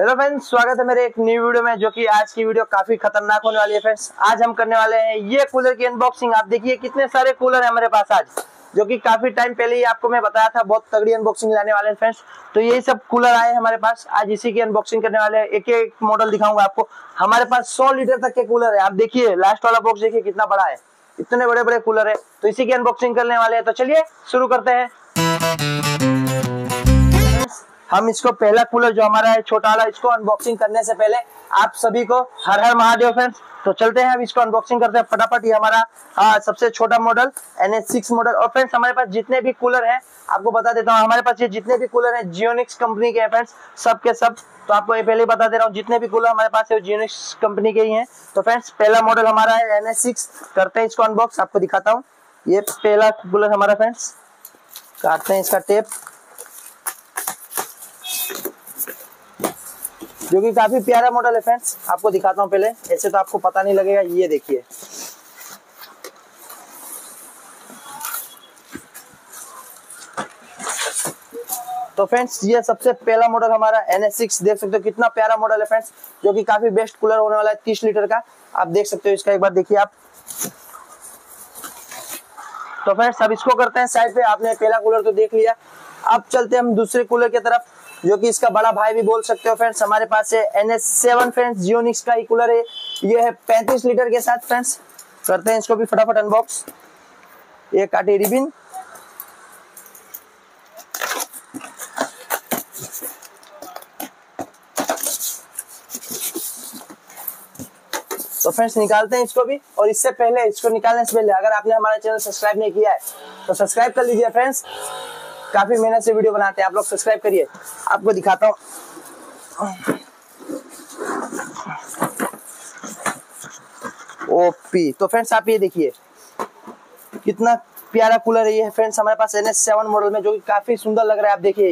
Hello friends, स्वागत है मेरे एक न्यू वीडियो में, जो कि आज की वीडियो काफी खतरनाक होने वाली है। फ्रेंड्स आज हम करने वाले हैं ये कूलर की अनबॉक्सिंग। आप देखिए कितने सारे कूलर है हमारे पास आज, जो कि काफी टाइम पहले ही आपको मैं बताया था बहुत तगड़ी अनबॉक्सिंग लाने वाले हैं फ्रेंड्स। तो यही सब कूलर आए हमारे पास, आज इसी की अनबॉक्सिंग करने वाले हैं। एक एक मॉडल दिखाऊंगा आपको। हमारे पास 100 लीटर तक के कूलर है। आप देखिए लास्ट वाला बॉक्स देखिए कितना बड़ा है, इतने बड़े बड़े कूलर है। तो इसी की अनबॉक्सिंग करने वाले हैं, तो चलिए शुरू करते हैं। हम इसको पहला कूलर जो हमारा है छोटा वाला, इसको अनबॉक्सिंग करने से पहले आप सभी को हर हर महादेव फ्रेंड्स। तो चलते हैं, अब इसको अनबॉक्सिंग करते हैं फटाफट। ये हमारा सबसे छोटा मॉडल NH6 मॉडल। और फ्रेंड्स हमारे पास जितने भी कूलर हैं, आपको बता देता हूँ, हमारे पास ये जितने भी कूलर हैं जियोनिक्स कंपनी के हैं फ्रेंड्स, सब के सब। तो आपको ये पहले बता दे रहा हूँ, जितने भी कूलर हमारे पास है जियोनिक्स कंपनी के ही है। तो फ्रेंड्स पहला मॉडल हमारा है NH6, करते हैं इसको अनबॉक्स, आपको दिखाता हूँ। ये पहला कूलर हमारा फ्रेंड्स, काटते हैं इसका टेप, जो कि काफी प्यारा मॉडल है फ्रेंड्स। आपको दिखाता हूँ पहले, ऐसे तो आपको पता नहीं लगेगा। ये देखिए, तो फ्रेंड्स ये सबसे पहला मॉडल हमारा NH6, देख सकते हो कितना प्यारा मॉडल है फ्रेंड्स, जो कि काफी बेस्ट कूलर होने वाला है 30 लीटर का। आप देख सकते हो इसका, एक बार देखिए आप। तो फ्रेंड्स अब इसको करते हैं साइड पे, आपने पहला कूलर तो देख लिया। अब चलते हैं हम दूसरे कूलर की तरफ, जो कि इसका बड़ा भाई भी बोल सकते हो फ्रेंड्स। हमारे पास है NH7 फ्रेंड्स, जियोनिक्स का ही कूलर है। ये है 35 लीटर के साथ फ्रेंड्स, करते हैं इसको भी फटाफट अनबॉक्स। ये काटी रिबिन, तो फ्रेंड्स निकालते हैं इसको भी। और इससे पहले, इसको निकालने से पहले, अगर आपने हमारा चैनल सब्सक्राइब नहीं किया है तो सब्सक्राइब कर लीजिए फ्रेंड्स। काफी मेहनत से वीडियो बनाते हैं आप लोग, सब्सक्राइब करिए। आपको दिखाता हूं ओपी। तो फ्रेंड्स आप ये देखिए कितना प्यारा कूलर है ये फ्रेंड्स, हमारे पास NH7 मॉडल में, जो कि काफी सुंदर लग रहा है। आप देखिए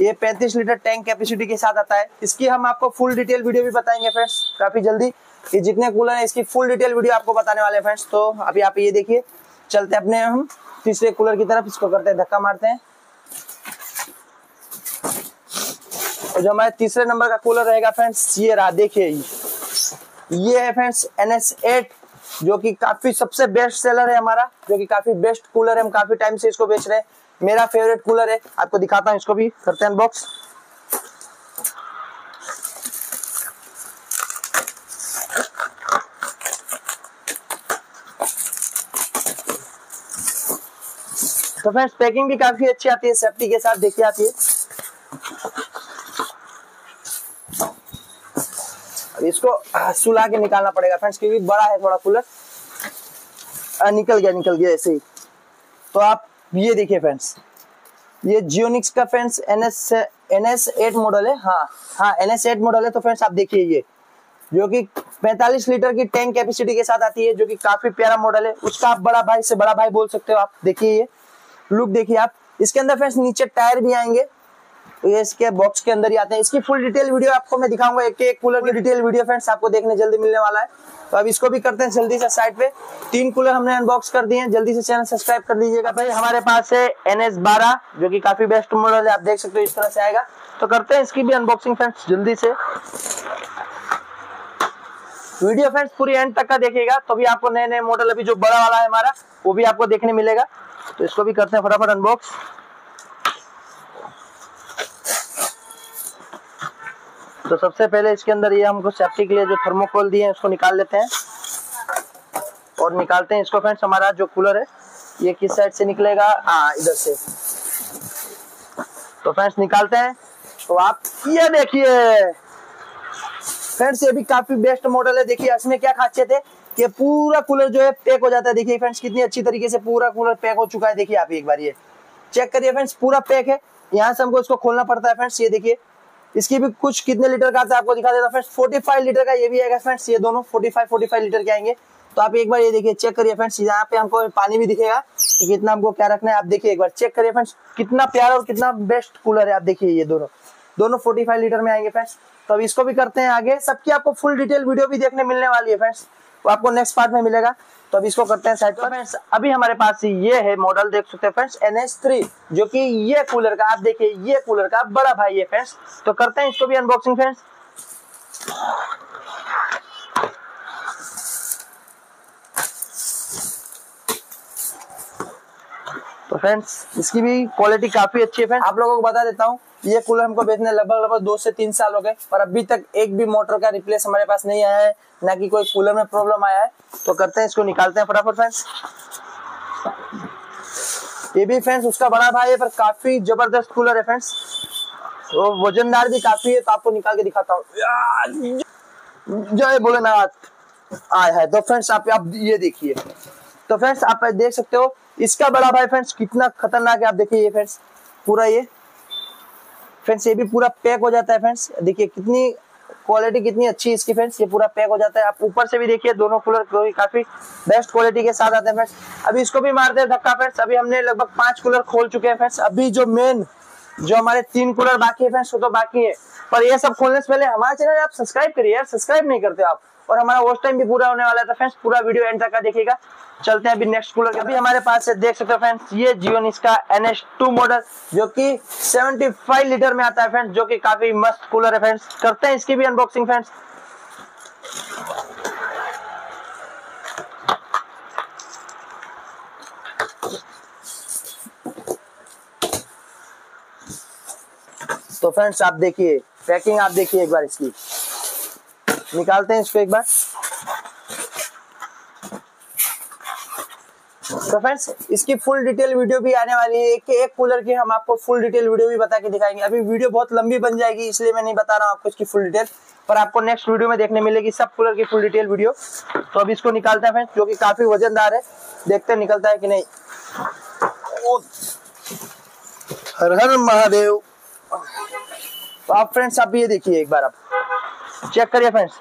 ये 35 लीटर टैंक कैपेसिटी के साथ आता है। इसकी हम आपको फुल डिटेल वीडियो भी बताएंगे फ्रेंड्स काफी जल्दी। ये जितने कूलर है इसकी फुल डिटेल वीडियो आपको बताने वाले हैं फ्रेंड्स। तो अभी आप ये देखिए, चलते अपने हम तीसरे कूलर की तरफ, इसको करते हैं धक्का, मारते हैं। और जो हमारे तीसरे नंबर का कूलर रहेगा फ्रेंड्स, ये रहा, देखिए ये है फ्रेंड्स NH8, जो कि काफी सबसे बेस्ट सेलर है हमारा, जो कि काफी बेस्ट कूलर है। हम काफी टाइम से इसको बेच रहे हैं, मेरा फेवरेट कूलर है। आपको दिखाता हूँ इसको भी, करते हैं अनबॉक्स। तो फ्रेंड्स पैकिंग भी काफी अच्छी आती है, सेफ्टी के साथ देखिए आती है। अब इसको सुला के निकालना पड़ेगा फ्रेंड्स, क्योंकि बड़ा है थोड़ा कूलर। निकल गया ऐसे ही। तो आप ये देखिए फ्रेंड्स, ये जियोनिक्स का फ्रेंड्स NH8 मॉडल है। हाँ NH8 मॉडल है। तो फ्रेंड्स आप देखिए ये, जो कि 45 लीटर की टैंक कैपेसिटी के साथ आती है, जो कि काफी प्यारा मॉडल है। उसका आप बड़ा भाई से बड़ा भाई बोल सकते हो। आप देखिए ये लुक देखिए आप। इसके अंदर फ्रेंड्स नीचे टायर भी आएंगे, ये इसके बॉक्स के अंदर ही आते हैं। इसकी फुल डिटेल वीडियो आपको मैं दिखाऊंगा, एक एक कूलर की डिटेल वीडियो फ्रेंड्स आपको देखने जल्दी मिलने वाला है। तो अब इसको भी करते हैं जल्दी से साइड पे। 3 कूलर हमने अनबॉक्स कर दिए हैं, जल्दी से चैनल सब्सक्राइब कर लीजिएगा भाई। हमारे पास है NH12, जो की काफी बेस्ट मॉडल है। आप देख सकते हो इस तरह से आएगा। तो करते हैं इसकी भी अनबॉक्सिंग फ्रेंड्स जल्दी से। वीडियो फ्रेंड्स पूरी एंड तक का देखिएगा, तो भी आपको नए नए मॉडल, अभी जो बड़ा वाला है हमारा वो भी आपको देखने मिलेगा। तो इसको भी करते हैं फटाफट अनबॉक्स। तो सबसे पहले इसके अंदर ये हमको सेफ्टी के लिए जो थर्मोकोल दिए हैं उसको निकाल लेते हैं। और निकालते हैं इसको फ्रेंड्स, हमारा जो कूलर है ये किस साइड से निकलेगा, इधर से। तो फ्रेंड्स निकालते हैं। तो आप ये देखिए फ्रेंड्स, ये भी काफी बेस्ट मॉडल है। देखिए इसमें क्या खासियत है कि पूरा कूलर जो है पैक हो जाता है। देखिए फ्रेंड्स कितनी अच्छी तरीके से पूरा कूलर पैक हो चुका है। देखिए आप एक बार ये चेक करिए फ्रेंड्स, पूरा पैक है। यहाँ से हमको इसको खोलना पड़ता है फ्रेंड्स। ये देखिए इसकी भी कुछ कितने लीटर का आता है आपको दिखा देता फ्रेंड्स। 45 लीटर का ये भी आएगा फ्रेंड्स, ये दोनों 45 लीटर के आएंगे। तो आप एक बार ये देखिए चेक करिए फ्रेंड्स, यहाँ पे हमको पानी भी दिखेगा कि कितना हमको क्या रखना है। आप देखिए एक बार चेक करिए फ्रेंड्स, कितना प्यारा और कितना बेस्ट कूलर है। आप देखिए ये दोनों 45 लीटर में आएंगे फ्रेंड्स। तो अब इसको भी करते हैं आगे, सबकी आपको फुल डिटेल वीडियो भी देखने मिलने वाली है फ्रेंड्स। वो आपको नेक्स्ट पार्ट में मिलेगा। तो अभी इसको करते हैं साइड पर। फ्रेंड्स अभी हमारे पास ये है मॉडल, देख सकते हैं फ्रेंड्स NH3, जो कि ये कूलर का, आप देखिए ये कूलर का बड़ा भाई है फ्रेंड्स। तो करते हैं इसको भी अनबॉक्सिंग फ्रेंड्स। तो फ्रेंड्स इसकी भी क्वालिटी काफी अच्छी है फ्रेंड्स। आप लोगों को बता देता हूँ, ये कूलर हमको बेचने लगभग 2 से 3 साल हो गए और अभी तक एक भी मोटर का रिप्लेस हमारे पास नहीं आया है, ना कि कोई कूलर में प्रॉब्लम आया है। तो करते हैं इसको निकालते हैं फटाफट फ्रेंड्स। ये भी फ्रेंड्स उसका बड़ा भाई है पर काफी जबरदस्त कूलर है फ्रेंड्स, तो वजनदार भी काफी है। तो आपको निकाल के दिखाता हूँ। जय भोलेनाथ आया है। तो फ्रेंड्स आप ये देखिए, तो फ्रेंड्स आप देख सकते हो इसका बड़ा भाई फ्रेंड्स कितना खतरनाक है। आप देखिए ये फ्रेंड्स पूरा, ये फ्रेंड्स ये भी पूरा पैक हो जाता है फ्रेंड्स। देखिए कितनी क्वालिटी कितनी अच्छी है इसकी फ्रेंड्स, ये पूरा पैक हो जाता है। आप ऊपर से भी देखिए, दोनों कूलर काफी बेस्ट क्वालिटी के साथ आते हैं फ्रेंड्स। अभी इसको भी मारते हैं धक्का फ्रेंड्स। अभी हमने लगभग 5 कूलर खोल चुके हैं फ्रेंड्स। अभी जो मेन जो हमारे 3 कूलर बाकी है फ्रेंड्स वो तो बाकी है, पर ये सब खोलने से पहले हमारा चैनल आप सब्सक्राइब करिए यार, सब्सक्राइब नहीं करते आप। और हमारा वॉच टाइम भी पूरा होने वाला था फ्रेंड्स, पूरा वीडियो एंड तक का देखिएगा। चलते हैं अभी नेक्स्ट कूलर। अभी हमारे पास है, देख सकते हो फ्रेंड्स, ये जियोनिक्स का NH2 मॉडल जो कि 75 लीटर में आता है फ्रेंड्स, जो कि काफी मस्त कूलर है फ्रेंड्स। करते हैं इसकी भी अनबॉक्सिंग फ्रेंड्स। तो फ्रेंड्स आप देखिए पैकिंग, आप देखिए एक बार इसकी, निकालते हैं इसको एक बार। तो फ्रेंड्स इसकी फुल डिटेल वीडियो भी आने वाली है, एक कूलर की हम आपको फुल डिटेल वीडियो भी बता के दिखाएंगे। अभी वीडियो बहुत लंबी बन जाएगी इसलिए मैं नहीं बता रहा हूँ आपको इसकी फुल डिटेल, पर आपको नेक्स्ट वीडियो में देखने मिलेगी सब कूलर की फुल डिटेल वीडियो। तो अभी इसको निकालते हैं फ्रेंड्स, जो कि काफी वजनदार है, देखते निकलता है कि नहीं। हर हर महादेव। तो आप फ्रेंड्स आप ये देखिए एक बार, आप चेक करिए फ्रेंड्स,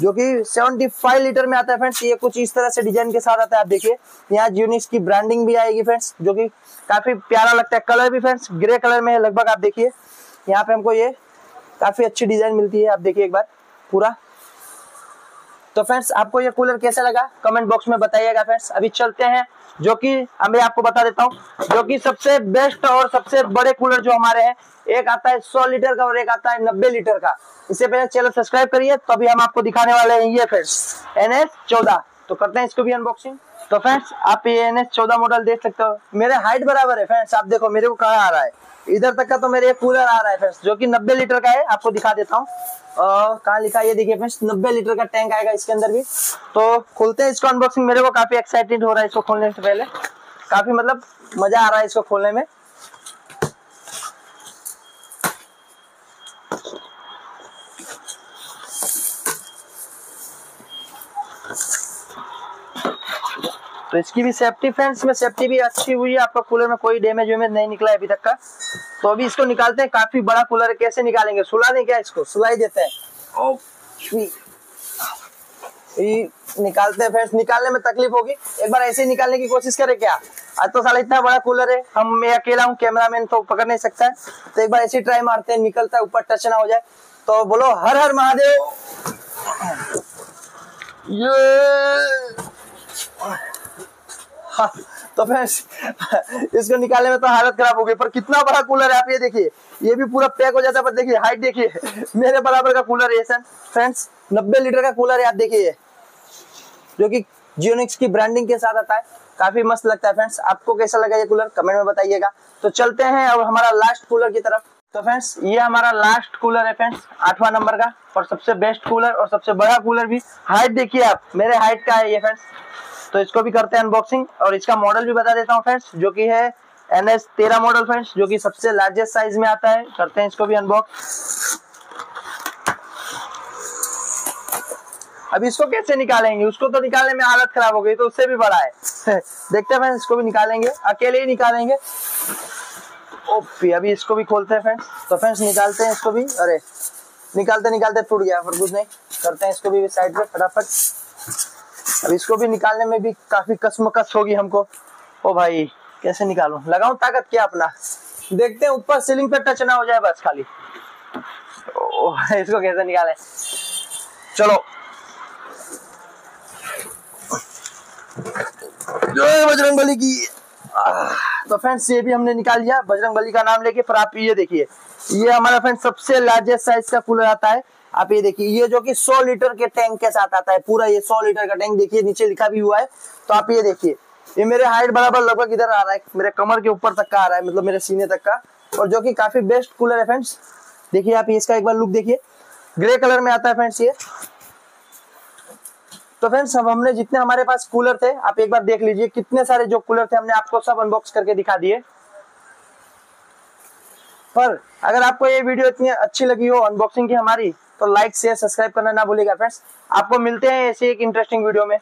जो कि 75 लीटर में आता है फ्रेंड्स। ये कुछ इस तरह से डिजाइन के साथ आता है। आप देखिए यहाँ जियोनिक्स की ब्रांडिंग भी आएगी फ्रेंड्स, जो कि काफी प्यारा लगता है। कलर भी फ्रेंड्स ग्रे कलर में है लगभग, आप देखिए यहाँ पे हमको ये काफी अच्छी डिजाइन मिलती है। आप देखिए एक बार पूरा। तो फ्रेंड्स आपको ये कूलर कैसा लगा कमेंट बॉक्स में बताइएगा फ्रेंड्स। अभी चलते हैं, जो कि मैं आपको बता देता हूँ, जो कि सबसे बेस्ट और सबसे बड़े कूलर जो हमारे हैं, एक आता है 100 लीटर का और एक आता है 90 लीटर का। इससे पहले चैनल सब्सक्राइब करिए। तो अभी हम आपको दिखाने वाले हैं ये फ्रेंड्स NH14। तो करते हैं इसको भी अनबॉक्सिंग। तो फ्रेंड्स आप ये NH14 मॉडल देख सकते हो, मेरे हाइट बराबर है फ्रेंड्स। आप देखो मेरे को कहाँ आ रहा है, इधर तक का तो मेरे कूलर आ रहा है फ्रेंड्स, जो कि 90 लीटर का है। आपको दिखा देता हूँ कहाँ लिखा है, ये देखिए फ्रेंड्स 90 लीटर का टैंक आएगा इसके अंदर भी। तो खोलते हैं इसको अनबॉक्सिंग। मेरे को काफी एक्साइटेड हो रहा है इसको खोलने से पहले, काफी मतलब मजा आ रहा है इसको खोलने में। तो इसकी भी सेफ्टी फ्रेंड्स में सेफ्टी भी अच्छी हुई है, आपका कूलर में कोई डैमेज वेमेज नहीं निकला है अभी तक का। तो अभी इसको निकालते हैं, काफी बड़ा कूलर है, कैसे निकालेंगे, सुला दें क्या इसको, सुलाई देते हैं। निकालते हैं फ्रेंड्स, निकालने में तकलीफ होगी। एक बार ऐसे ही निकालने की कोशिश करें क्या, आज तो साला इतना बड़ा कूलर है, हम मैं अकेला हूँ, कैमरामैन तो पकड़ नहीं सकता है। तो एक बार ऐसे ट्राई मारते हैं, निकलता है, ऊपर टच ना हो जाए। तो बोलो हर हर महादेव। तो फ्रेंड्स इसको निकालने में तो हालत खराब हो गई, पर कितना बड़ा कूलर है आप ये देखिए, ये भी पूरा पैक हो जाता है। पर देखिए हाइट देखिए, मेरे बराबर का कूलर है फ्रेंड्स, 90 लीटर का कूलर है। आप देखिए जो कि जियोनिक्स की ब्रांडिंग के साथ आता है, काफी मस्त लगता है फ्रेंड्स। आपको कैसा लगा ये कूलर कमेंट में बताइएगा। तो चलते हैं और हमारा लास्ट कूलर की तरफ। तो फ्रेंड्स ये हमारा लास्ट कूलर है फ्रेंड्स, 8वां नंबर का, और सबसे बेस्ट कूलर और सबसे बड़ा कूलर भी। हाइट देखिए आप, मेरे हाइट का है ये फ्रेंड्स। तो इसको भी करते हैं अनबॉक्सिंग और इसका मॉडल भी बता देता हूँ फ्रेंड्स, जो कि है NH13 मॉडल फ्रेंड्स, जो कि सबसे लार्जेस्ट साइज में आता है। करते हैं इसको भी अनबॉक्स। अब इसको कैसे निकालेंगे, उसको तो निकालने में हालत खराब हो गई, तो उससे भी बड़ा है। देखते हैं फ्रेंड्स इसको भी निकालेंगे, अकेले ही निकालेंगे। ओपी अभी इसको भी खोलते हैं फ्रेंड्स। तो फ्रेंड्स निकालते हैं इसको भी, अरे निकालते निकालते टूट गया, पर कुछ नहीं। करते हैं इसको भी साइड पे फटाफट। अब इसको भी निकालने में भी काफी कसमकस होगी हमको। ओ भाई कैसे निकालूं, लगाऊं ताकत क्या अपना, देखते हैं ऊपर सीलिंग पे टच ना हो जाए बस खाली। ओ, इसको कैसे निकालें, चलो जय बजरंगबली की। तो फ्रेंड्स ये भी हमने निकाल लिया बजरंगबली का नाम लेके। पर आप ये देखिए ये हमारा फ्रेंड्स सबसे लार्जेस्ट साइज का कूलर आता है। आप ये देखिए ये जो कि 100 लीटर के टैंक के साथ आता है पूरा। ये 100 लीटर का टैंक देखिए नीचे लिखा भी हुआ है। तो आप ये देखिए ये मेरे हाइट बराबर लगभग इधर आ रहा है, मेरे कमर के ऊपर तक का आ रहा है, मतलब मेरे सीने तक का। और जो कि काफी बेस्ट कूलर है फ्रेंड्स। देखिए आप इसका एक बार लुक देखिए, ग्रे कलर में आता है फ्रेंड्स ये। तो फ्रेंड्स अब हमने जितने हमारे पास कूलर थे आप एक बार देख लीजिए, कितने सारे जो कूलर थे हमने आपको सब अनबॉक्स करके दिखा दिए। पर अगर आपको ये वीडियो इतनी अच्छी लगी हो अनबॉक्सिंग की हमारी, तो लाइक शेयर सब्सक्राइब करना ना भूलिएगा फ्रेंड्स। आपको मिलते हैं ऐसे एक इंटरेस्टिंग वीडियो में।